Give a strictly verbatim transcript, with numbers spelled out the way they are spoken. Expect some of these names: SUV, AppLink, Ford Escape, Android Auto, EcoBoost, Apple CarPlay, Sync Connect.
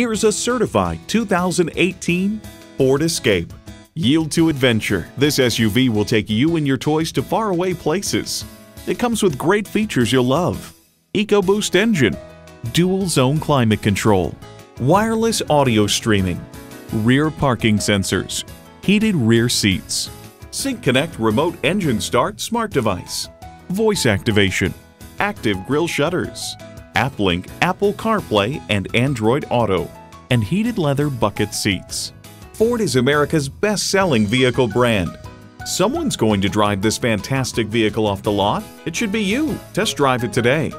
Here's a certified two thousand eighteen Ford Escape. Yield to adventure. This S U V will take you and your toys to faraway places. It comes with great features you'll love. EcoBoost engine, dual zone climate control, wireless audio streaming, rear parking sensors, heated rear seats, Sync Connect remote engine start smart device, voice activation, active grille shutters, AppLink, Apple CarPlay, and Android Auto, and heated leather bucket seats. Ford is America's best-selling vehicle brand. Someone's going to drive this fantastic vehicle off the lot. It should be you. Test drive it today.